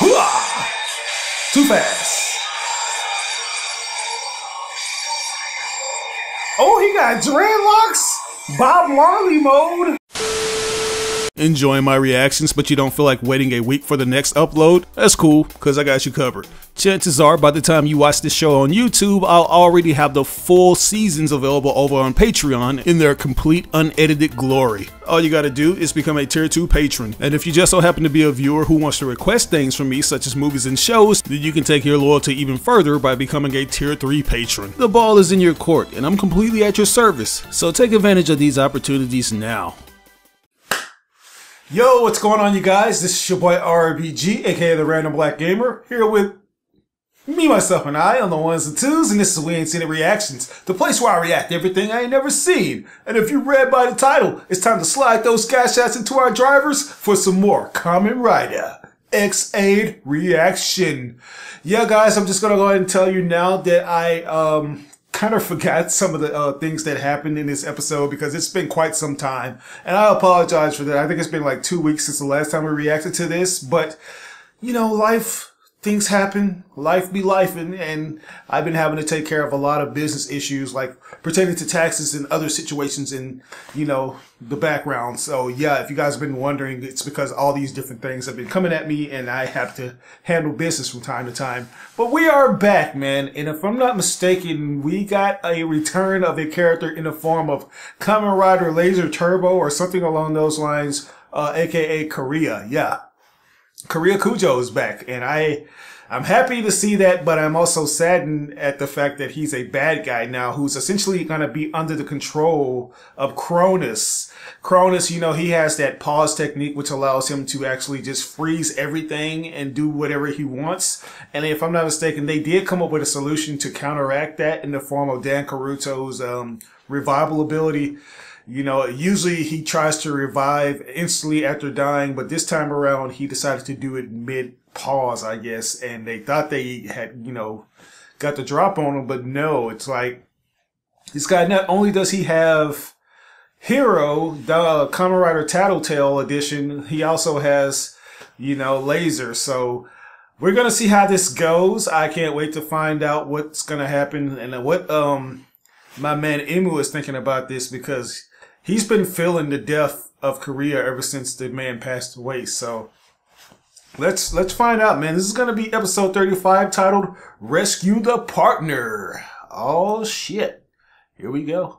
Too fast. Oh, he got dreadlocks? Bob Marley mode? Enjoying my reactions but you don't feel like waiting a week for the next upload? That's cool, cause I got you covered. Chances are by the time you watch this show on YouTube, I'll already have the full seasons available over on Patreon in their complete unedited glory. All you gotta do is become a tier 2 patron, and if you just so happen to be a viewer who wants to request things from me such as movies and shows, then you can take your loyalty even further by becoming a tier 3 patron. The ball is in your court and I'm completely at your service, so take advantage of these opportunities now. Yo, what's going on you guys? This is your boy RBG, aka the Random Black Gamer, here with me, myself, and I on the ones and twos, and this is We Ain't Seen It Reactions, the place where I react to everything I ain't never seen. And if you read by the title, it's time to slide those Gashats into our drivers for some more Kamen Rider X-Aid reaction. Yeah guys, I'm just gonna go ahead and tell you now that I kind of forgot some of the things that happened in this episode because it's been quite some time, and I apologize for that. I think it's been like 2 weeks since the last time we reacted to this, but you know, life, things happen, life be life, and I've been having to take care of a lot of business issues like pertaining to taxes and other situations in, you know, the background. So yeah, if you guys have been wondering, it's because all these different things have been coming at me and I have to handle business from time to time. But we are back, man, and if I'm not mistaken, we got a return of a character in the form of Kamen Rider Laser Turbo or something along those lines, aka Kiriya. Yeah, Kareya Kujo is back, and I'm happy to see that, but I'm also saddened at the fact that he's a bad guy now who's essentially going to be under the control of Cronus. Cronus, you know, he has that pause technique which allows him to actually just freeze everything and do whatever he wants. And if I'm not mistaken, they did come up with a solution to counteract that in the form of Dan Caruto's revival ability. You know, usually he tries to revive instantly after dying, but this time around he decided to do it mid-pause, I guess, and they thought they had, you know, got the drop on him, but no, it's like, this guy, not only does he have Hero, the Kamen Rider Tattletale edition, he also has, you know, Laser, so we're gonna see how this goes. I can't wait to find out what's gonna happen and what, my man Emu is thinking about this, because he's been feeling the death of Kiriya ever since the man passed away. So let's find out, man. This is gonna be episode 35, titled "Rescue the Partner." Oh shit! Here we go.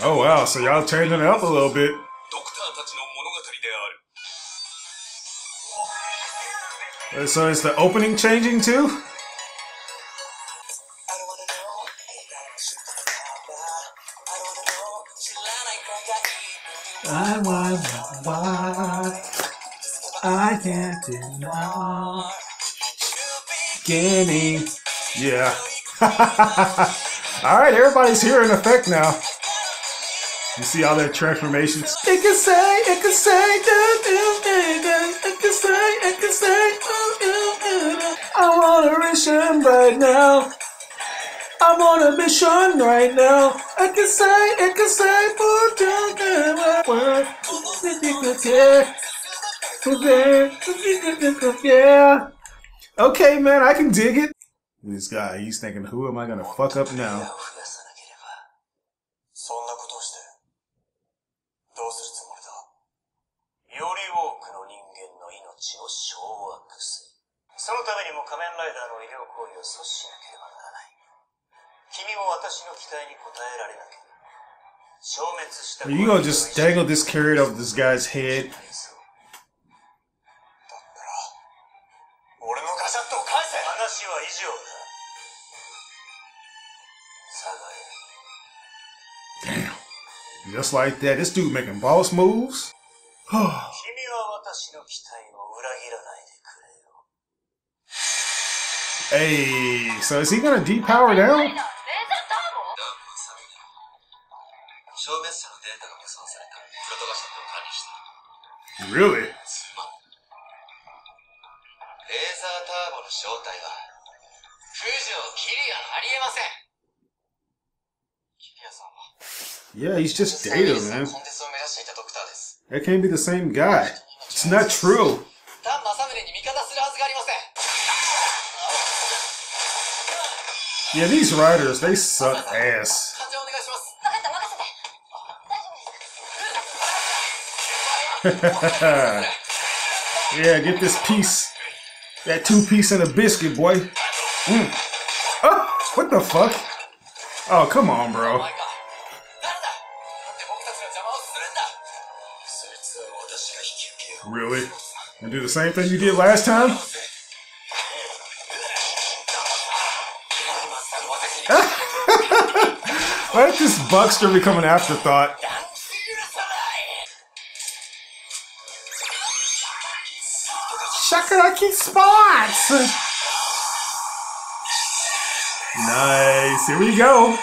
Oh wow! So y'all changing it up a little bit. So is the opening changing too? I can't deny. Gimme. Yeah. Alright, everybody's here in effect now. You see all their transformations? I'm on a mission right now. I'm on a mission right now. Yeah. Okay, man, I can dig it. This guy, he's thinking, who am I gonna fuck up now? Are you gonna just dangle this carrot over this guy's head? Damn. Just like that, this dude making boss moves? Hey, so is he gonna depower down? Really? Yeah, he's just Data, man. That can't be the same guy. It's not true. Yeah, these writers, they suck ass. Yeah, get this piece. That two-piece and a biscuit, boy. Oh, what the fuck? Oh, come on, bro. Really? And do the same thing you did last time? Why did this Bugster become an afterthought? Shakaraki spots! Nice, here we go.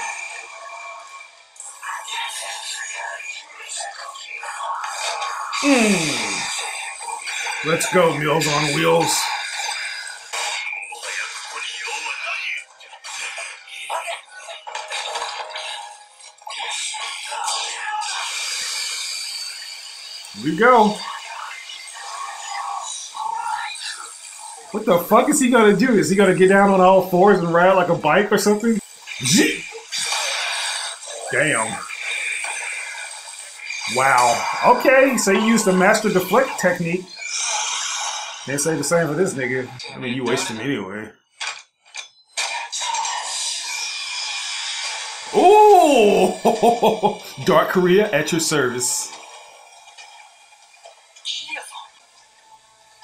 Let's go, Mules on Wheels. Here we go. What the fuck is he gonna do? Is he gonna get down on all fours and ride like a bike or something? Damn. Wow. Okay, so you used the master deflect technique. Can't say the same for this nigga. I mean, you wasted me anyway. Ooh! Dark Kareya at your service.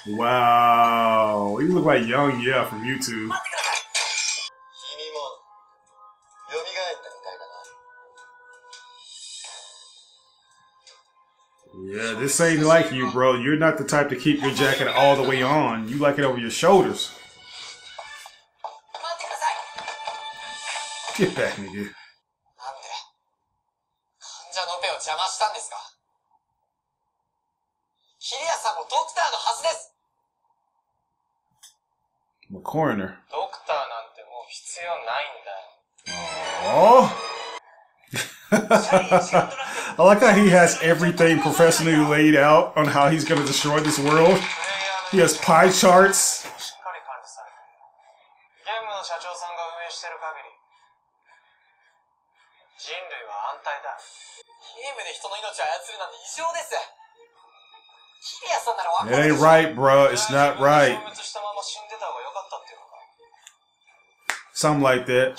Wow, you look like Young Yeah from YouTube. Yeah, this ain't like you, bro. You're not the type to keep your jacket all the way on. You like it over your shoulders. Get back, nigga. I'm a coroner. Oh. I like how he has everything professionally laid out on how he's going to destroy this world. He has pie charts. It ain't right, bro. It's not right. Something like that.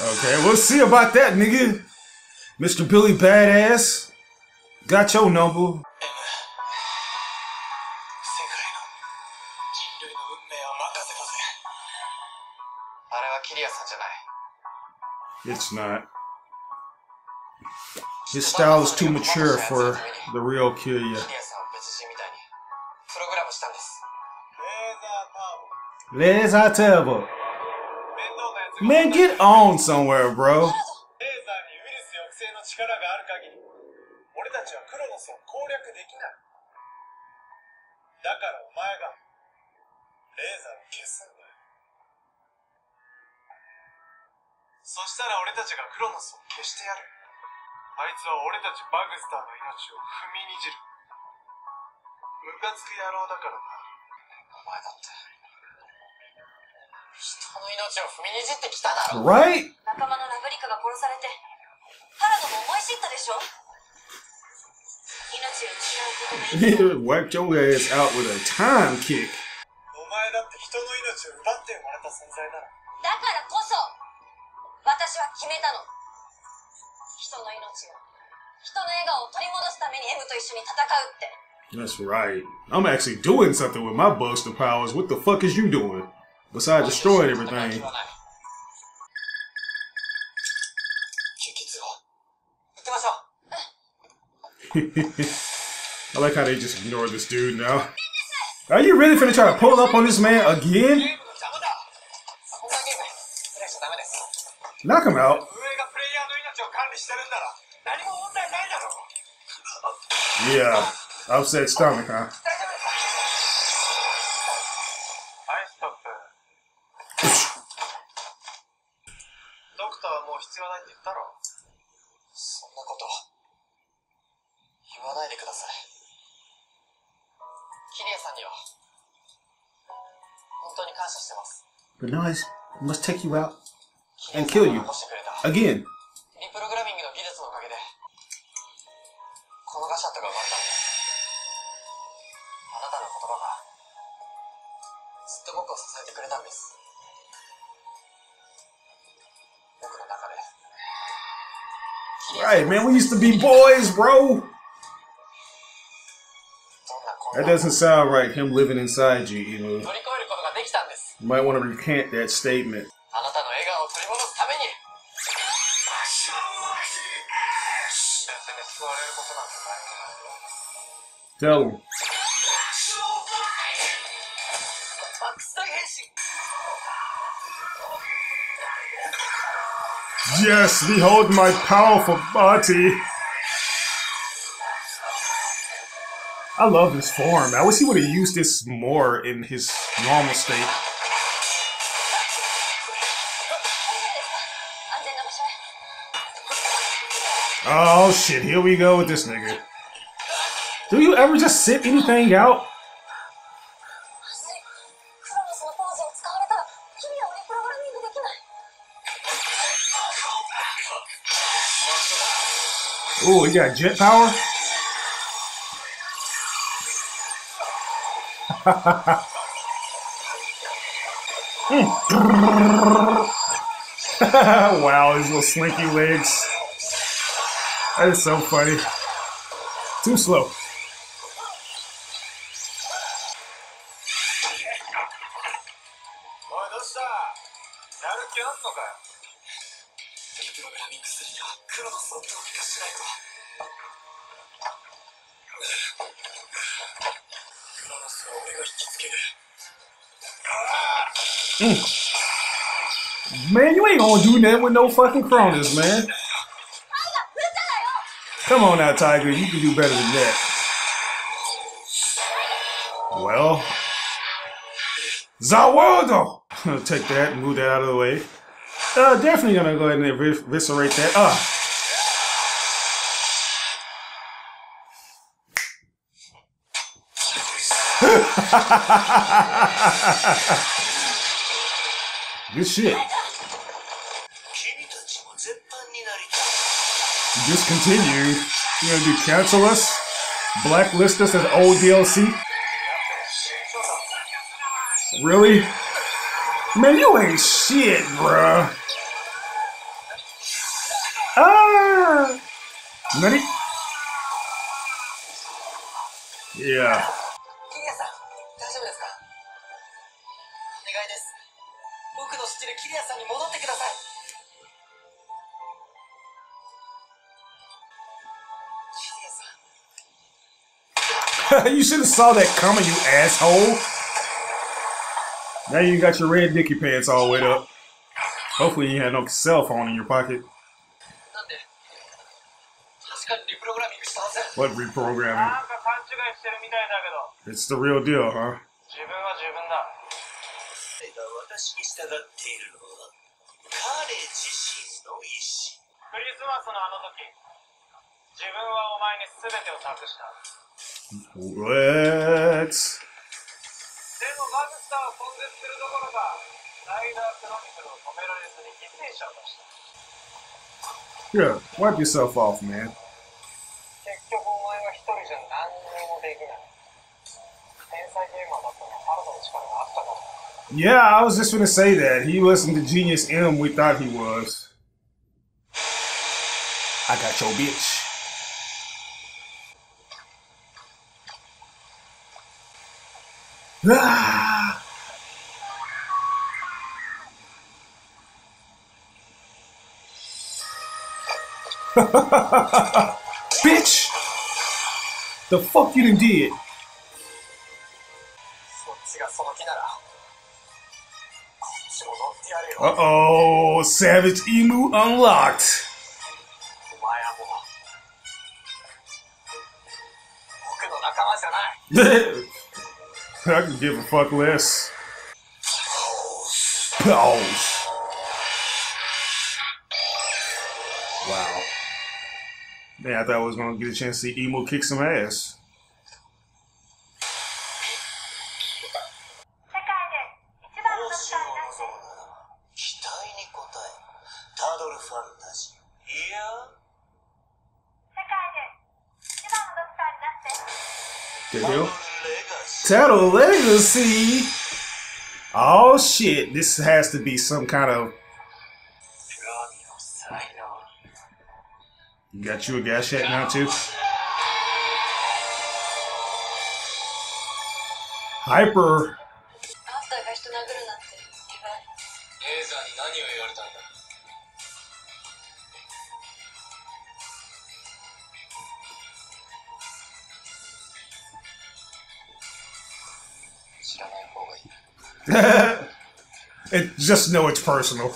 Okay, we'll see about that, nigga. Mr. Billy Badass, got your number. It's not. His style is too mature for the real Kiriya. Laser table. Man, get on somewhere, bro. Right? He wiped your ass out with a time kick. That's right. I'm actually doing something with my Bugster powers. What the fuck is you doing? Besides destroying everything. I like how they just ignore this dude now. Are you really finna try to pull up on this man again? Knock him out. Yeah, Upset stomach, huh? But now I must take you out and kill you again. Right, man, we used to be boys, bro. That doesn't sound right, him living inside you, you know. You might want to recant that statement. Tell him. Yes, behold my powerful body. I love his form. I wish he would have used this more in his normal state. Oh shit, here we go with this nigga. Do you ever just sit anything out? Ooh, he got jet power? Wow, his little slinky legs. That is so funny. Too slow. Man, you ain't gonna do that with no fucking Cronus, man. Come on now, Tiger. You can do better than that. Well. Zawardo! I'm gonna take that and move that out of the way. Definitely gonna go ahead and eviscerate that. Good shit. Discontinue. You're gonna do cancel us, blacklist us as old DLC. Really? Man, you ain't shit, bruh. Ah, ready? Yeah. You should have saw that coming, you asshole. Now you got your red dicky pants all wet up. Hopefully you had no cell phone in your pocket. What reprogramming? It's the real deal, huh? What? Yeah, wipe yourself off, man. Yeah, I was just gonna say that. He wasn't the genius M we thought he was. I got your bitch. Ah. Bitch! The fuck you done did? Uh-oh, Savage Emu unlocked. I can give a fuck less. Pause. Wow. Man, I thought I was gonna get a chance to see Emu kick some ass. Tatoba Legacy. Oh shit! This has to be some kind of. You got you a Gashat now too. Hyper. It just know it's personal.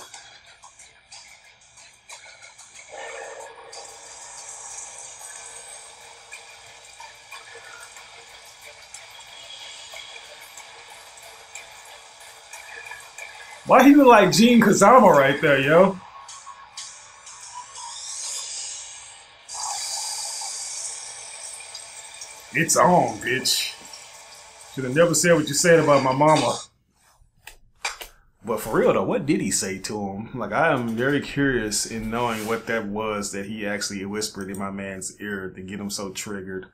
Why he look like Gene Kazama right there, yo? It's on, bitch. Should have never said what you said about my mama. But for real though, what did he say to him? Like, I am very curious in knowing what that was that he actually whispered in my man's ear to get him so triggered.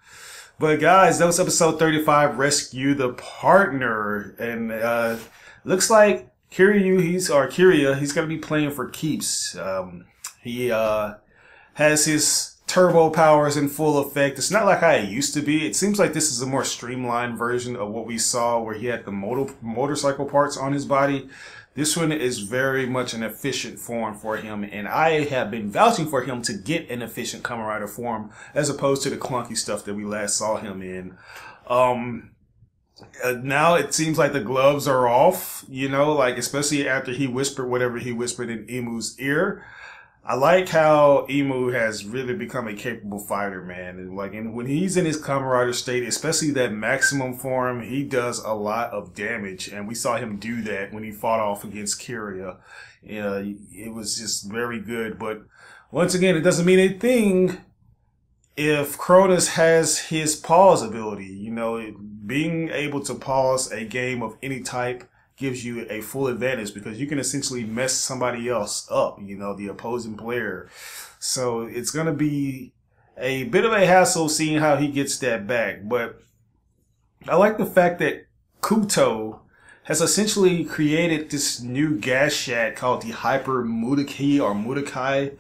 But guys, that was episode 35, Rescue the Partner. And looks like Kiryu, he's gonna be playing for keeps. He has his turbo powers in full effect. It's not like how it used to be. It seems like this is a more streamlined version of what we saw where he had the motorcycle parts on his body. This one is very much an efficient form for him, and I have been vouching for him to get an efficient Kamen Rider form as opposed to the clunky stuff that we last saw him in. Now it seems like the gloves are off, you know, like especially after he whispered whatever he whispered in Emu's ear. I like how Emu has really become a capable fighter, man. And like, and when he's in his Kamen Rider state, especially that maximum form, he does a lot of damage. And we saw him do that when he fought off against Kiriya. It was just very good. But once again, it doesn't mean anything if Cronus has his pause ability. You know, being able to pause a game of any type gives you a full advantage because you can essentially mess somebody else up, you know, the opposing player. So it's going to be a bit of a hassle seeing how he gets that back. But I like the fact that Kujo has essentially created this new Gashat called the Hyper Muteki or Muteki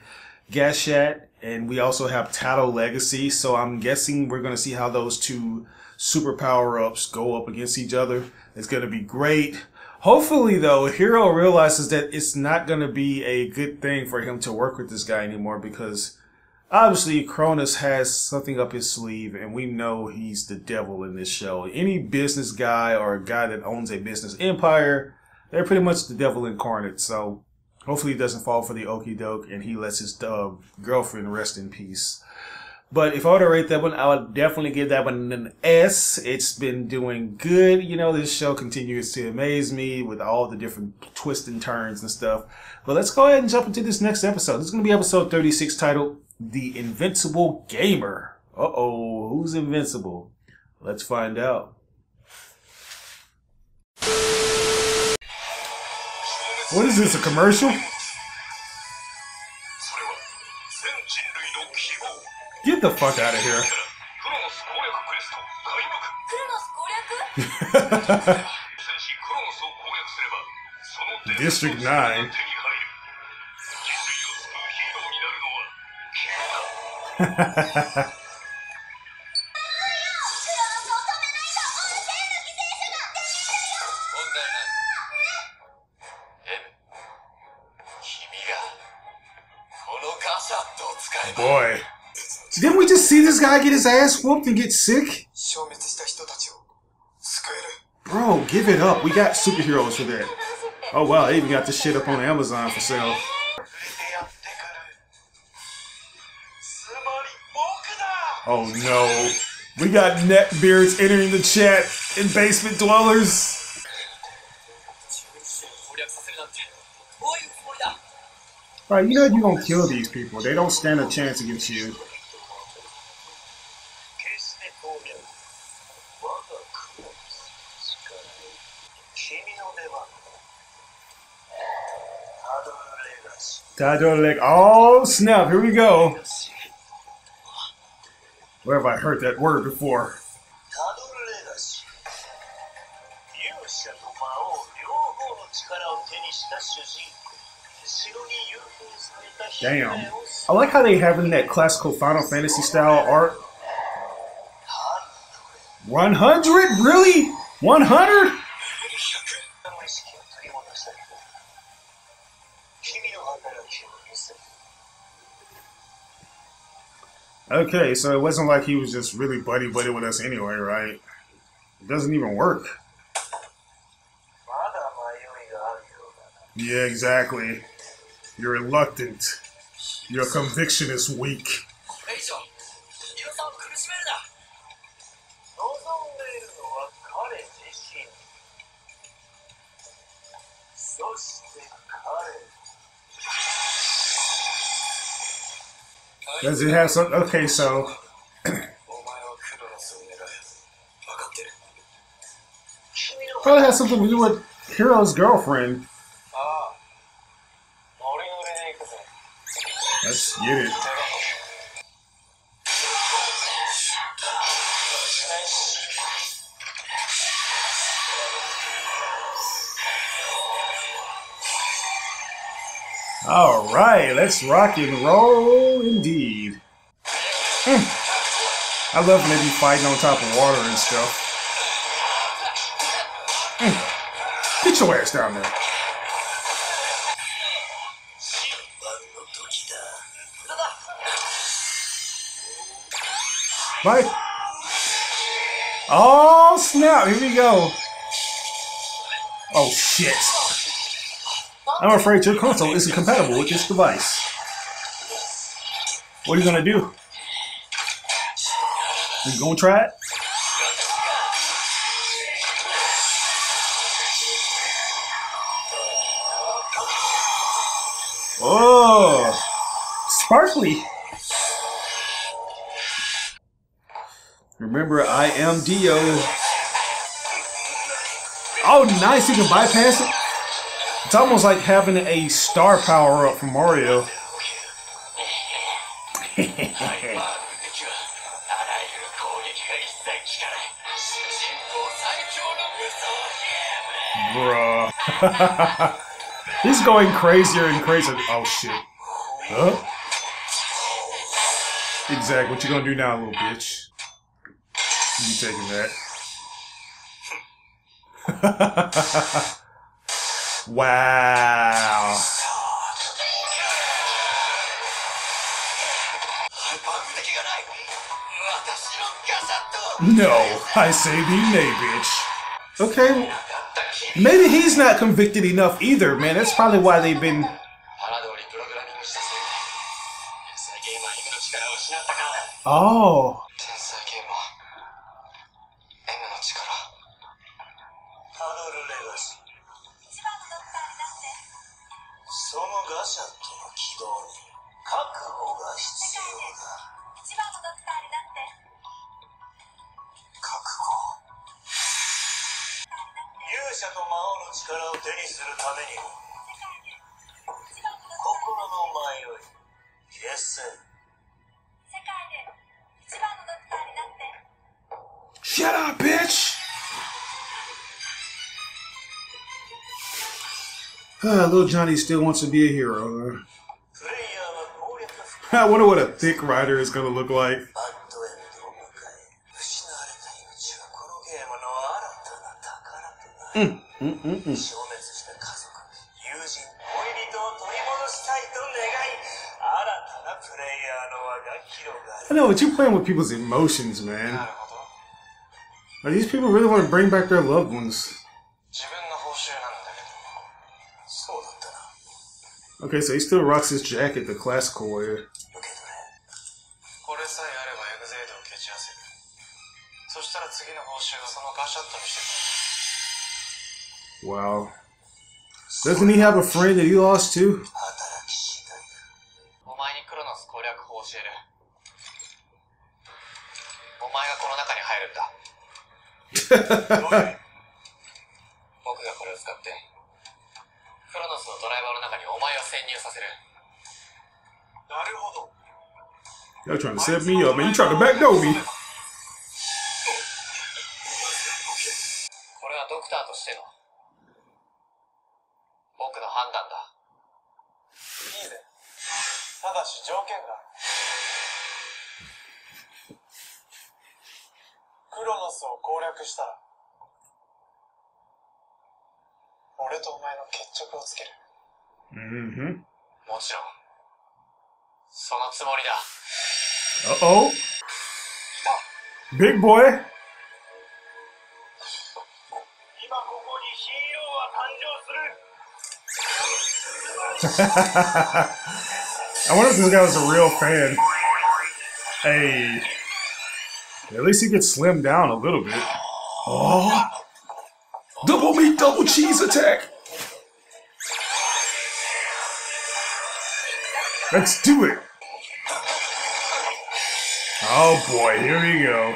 Gashat. And we also have Tatoba Legacy. So I'm guessing we're going to see how those two super power-ups go up against each other. It's going to be great. Hopefully, though, Hiro realizes that it's not going to be a good thing for him to work with this guy anymore because obviously Cronus has something up his sleeve and we know he's the devil in this show. Any business guy or a guy that owns a business empire, they're pretty much the devil incarnate. So hopefully he doesn't fall for the okie doke and he lets his girlfriend rest in peace. But if I were to rate that one, I would definitely give that one an S. It's been doing good. You know, this show continues to amaze me with all the different twists and turns and stuff. But let's go ahead and jump into this next episode. This is going to be episode 36 titled The Invincible Gamer. Uh-oh, who's invincible? Let's find out. What is this, a commercial? Get the fuck out of here. District 9. Boy. Didn't we just see this guy get his ass whooped and get sick? Bro, give it up. We got superheroes for that. Oh wow, they even got this shit up on Amazon for sale. Oh no. We got neckbeards entering the chat and basement dwellers. Alright, you know you're gonna kill these people. They don't stand a chance against you. Tatoba Legacy. Oh snap, here we go. Where have I heard that word before? Damn. I like how they having that classical Final Fantasy style art. 100? Really? 100? Okay, so it wasn't like he was just really buddy-buddy with us anyway, right? It doesn't even work. Yeah, exactly. You're reluctant. Your conviction is weak. Does it have some? Okay, so. Probably has something to do with Hiro's girlfriend. Let's get it. All right, let's rock and roll indeed. I love when they be fighting on top of water and stuff. Get your ass down there. Bye. Oh snap, here we go. Oh shit. I'm afraid your console isn't compatible with this device. What are you gonna do? You gonna try it? Oh, sparkly. Remember, I am Dio. Oh, nice, you can bypass it. It's almost like having a star power up from Mario. Bruh. He's going crazier and crazier. Oh, shit. Huh? Exactly. What you gonna do now, little bitch? You taking that? Wow! No, I say thee nay, bitch. Okay, maybe he's not convicted enough either, man. That's probably why they've been. Oh. Shut up, bitch! Little Johnny still wants to be a hero. I wonder what a thick rider is gonna look like. I know, but you're playing with people's emotions, man. Like, these people really want to bring back their loved ones. Okay, so he still rocks his jacket the classical way. Wow. Doesn't he have a friend that he lost too? Y'all trying to set me up, man. You trying to backdoor me. Mm-hmm. Uh-oh. Big boy. I wonder if this guy was a real fan. Hey. At least he gets slimmed down a little bit. Oh. Double meat, double cheese attack. Let's do it. Oh boy, here we go.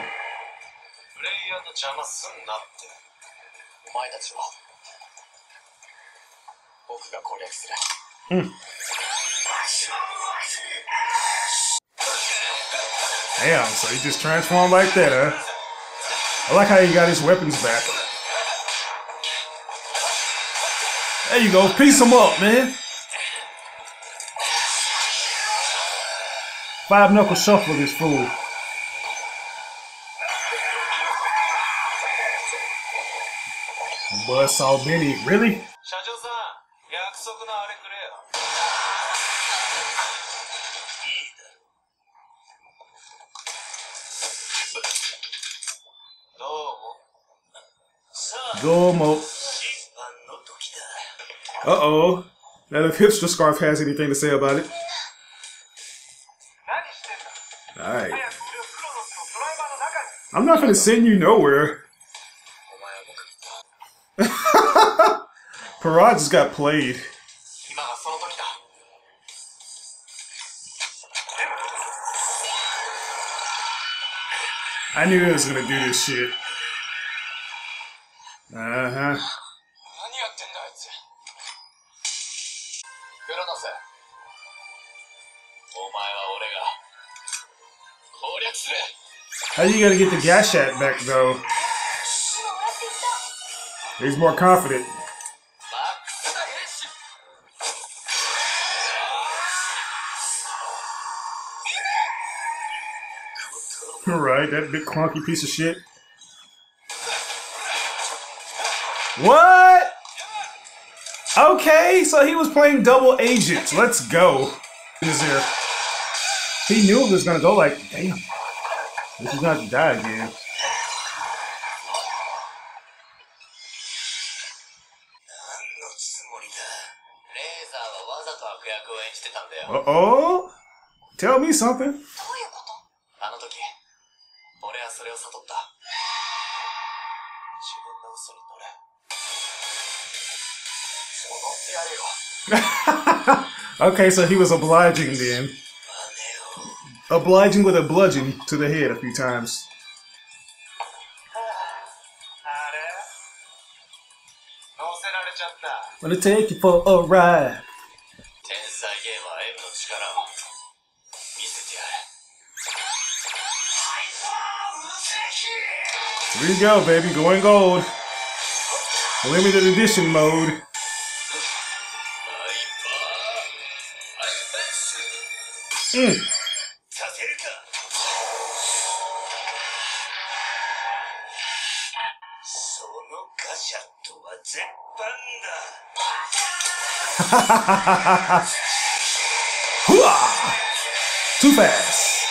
Mm. Damn, so he just transformed like that, huh? I like how he got his weapons back. There you go, piece him up, man. Five knuckle shuffle this fool. Buzz saw Benny, really? Domo. Uh-oh. Now if Hipster Scarf has anything to say about it. Alright. I'm not gonna send you nowhere. Parad just got played. I knew he was gonna do this shit. Uh-huh. How you gonna get the Gashat back though? He's more confident. Alright, that big clunky piece of shit. What? Okay, so he was playing double agents. Let's go. He knew it was gonna go like, damn. This is not to die again. Uh-oh? Tell me something. Okay, so he was obliging then. Obliging with a bludgeon to the head a few times. I'm gonna take you for a ride. Here we go, baby, going gold. Limited edition mode. Mm. Too fast.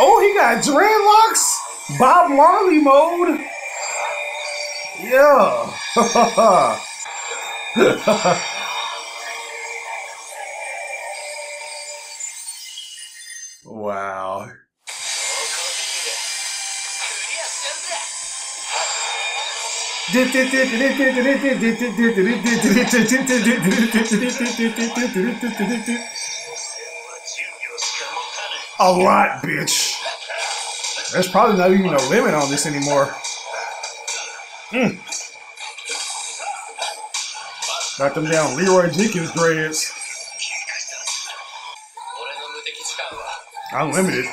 Oh, he got dreadlocks? Bob Marley mode? Yeah. Wow. A lot, bitch. There's probably not even a limit on this anymore. Mm. Got them down Leroy Jenkins grades. Unlimited.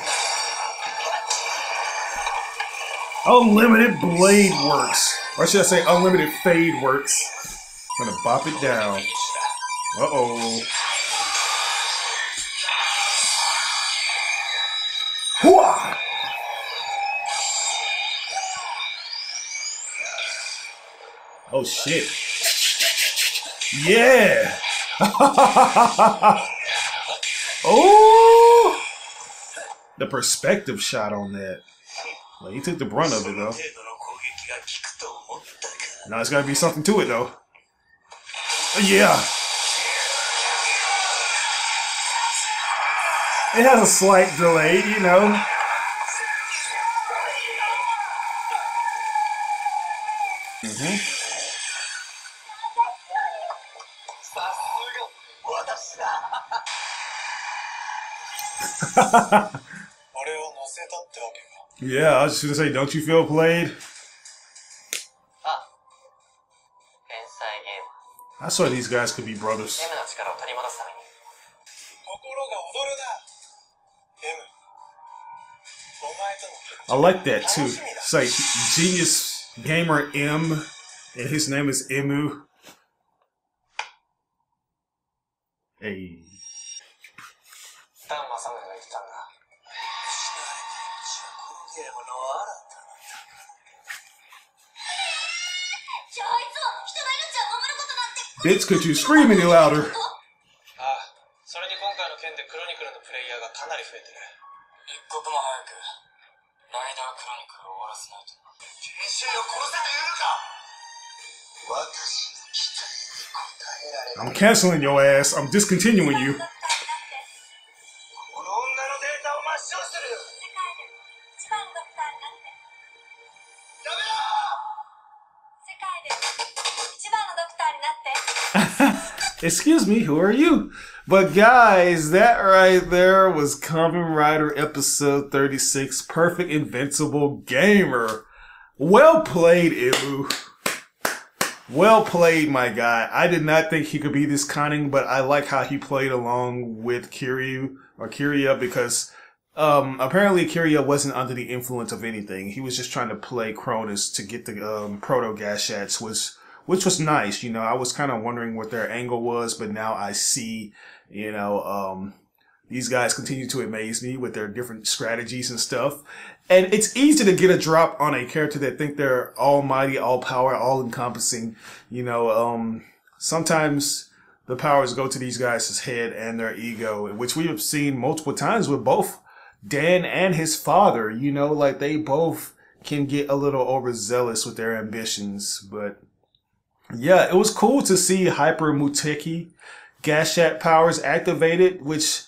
Unlimited blade works. Or should I say unlimited fade works. I'm gonna bop it down. Uh-oh. Hooah! Oh shit. Yeah! Oh! The perspective shot on that. Well, he took the brunt of it though. Now there's gotta be something to it though. Yeah! It has a slight delay, you know. Mm-hmm. Yeah, I was just gonna say, don't you feel played? I swear these guys could be brothers. I like that too. It's like Genius Gamer M, and his name is Emu. Hey. Bitch, could you scream any louder? I'm canceling your ass. I'm discontinuing you. Excuse me, who are you? But guys, that right there was Kamen Rider episode 36, Perfect Invincible Gamer. Well played, Emu. Well played, my guy. I did not think he could be this cunning, but I like how he played along with Kiryu, or Kiriya, because apparently Kiriya wasn't under the influence of anything. He was just trying to play Cronus to get the proto-gashats, which was nice. You know, I was kind of wondering what their angle was, but now I see, you know, these guys continue to amaze me with their different strategies and stuff. And it's easy to get a drop on a character that think they're almighty, all power, all encompassing. You know, sometimes the powers go to these guys' head and their ego, which we have seen multiple times with both Dan and his father. You know, like they both can get a little overzealous with their ambitions, but yeah, it was cool to see Hyper Muteki Gashat powers activated, which,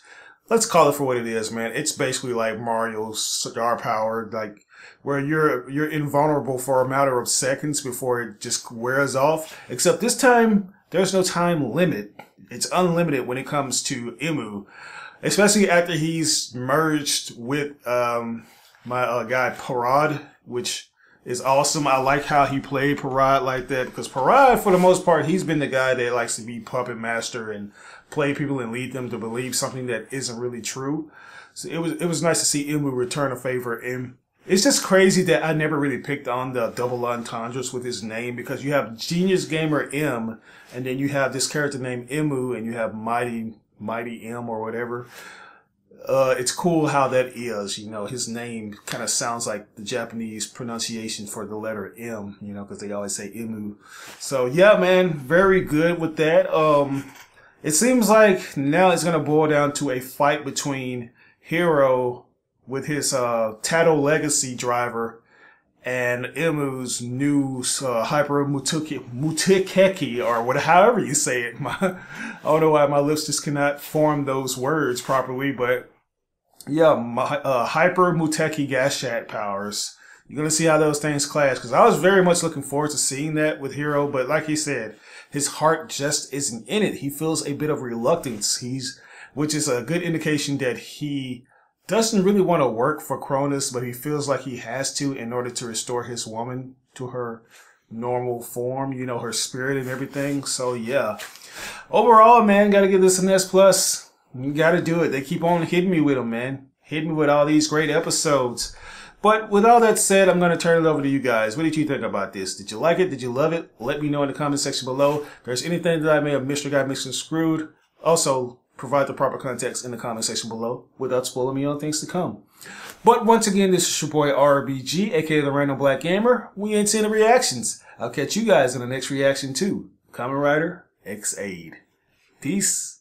let's call it for what it is, man. It's basically like Mario's star power, like where you're invulnerable for a matter of seconds before it just wears off. Except this time, there's no time limit. It's unlimited when it comes to Emu, especially after he's merged with my guy Parad, which is awesome. I like how he played Parad like that, because Parad, for the most part, he's been the guy that likes to be puppet master and play people and lead them to believe something that isn't really true. So it was nice to see Emu return a favor. And it's just crazy that I never really picked on the double entendres with his name, because you have Genius Gamer M, and then you have this character named Emu, and you have Mighty M or whatever. It's cool how that is, you know, his name kind of sounds like the Japanese pronunciation for the letter M, you know, because they always say Emu. So yeah, man, very good with that. It seems like now it's going to boil down to a fight between Hero with his Tatoba Legacy driver and Emu's new Hyper Mutekeki, or whatever, however you say it. I don't know why my lips just cannot form those words properly, but Yeah, my Hyper Muteki Gashat powers. You're going to see how those things clash, because I was very much looking forward to seeing that with Hero, but like he said, his heart just isn't in it. He feels a bit of reluctance, which is a good indication that he doesn't really want to work for Cronus, but he feels like he has to in order to restore his woman to her normal form, you know, her spirit and everything. So yeah, overall, man, got to give this an S+. You got to do it. They keep on hitting me with them, man. Hitting me with all these great episodes. But with all that said, I'm going to turn it over to you guys. What did you think about this? Did you like it? Did you love it? Let me know in the comment section below. If there's anything that I may have missed or got mixed and screwed, also provide the proper context in the comment section below without spoiling me on things to come. But once again, this is your boy RBG, aka the Random Black Gamer. We ain't seen the reactions. I'll catch you guys in the next reaction to Kamen Rider X-Aid. Peace.